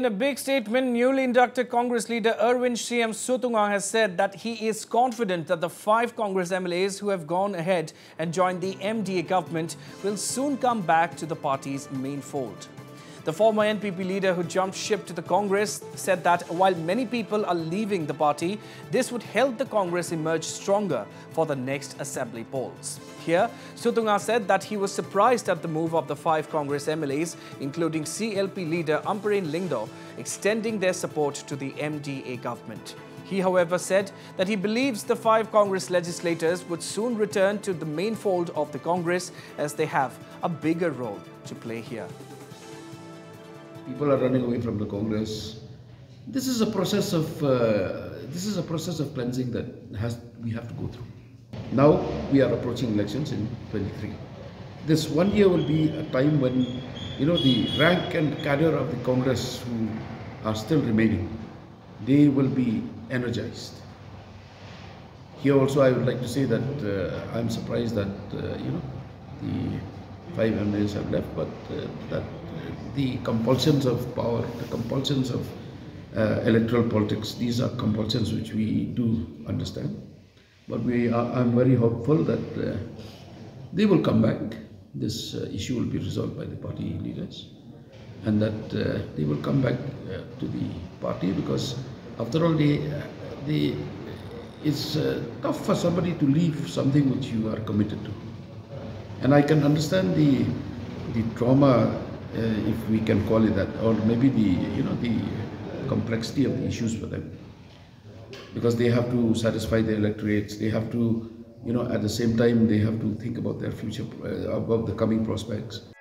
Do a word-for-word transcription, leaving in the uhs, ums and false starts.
In a big statement, newly inducted Congress leader Erwin Syiem Sutnga has said that he is confident that the five Congress M L As who have gone ahead and joined the M D A government will soon come back to the party's main fold. The former N P P leader who jumped ship to the Congress said that while many people are leaving the party, this would help the Congress emerge stronger for the next assembly polls. Here, Sutnga said that he was surprised at the move of the five Congress M L As, including C L P leader Amparin Lingdo, extending their support to the M D A government. He, however, said that he believes the five Congress legislators would soon return to the main fold of the Congress as they have a bigger role to play here. People are running away from the Congress. This is a process of uh, this is a process of cleansing that has we have to go through. Now we are approaching elections in twenty-three. This one year will be a time when, you know, the rank and cadre of the Congress who are still remaining, they will be energized. Here also I would like to say that uh, I'm surprised that, uh, you know, the five M L As have left, but uh, that uh, the compulsions of power, the compulsions of uh, electoral politics, these are compulsions which we do understand. But we are, I'm very hopeful that uh, they will come back. This uh, issue will be resolved by the party leaders, and that uh, they will come back uh, to the party, because after all, they, uh, they, it's uh, tough for somebody to leave something which you are committed to. And I can understand the, the trauma, uh, if we can call it that, or maybe the, you know, the complexity of the issues for them. Because they have to satisfy their electorates, they have to, you know, at the same time, they have to think about their future, uh, about the coming prospects.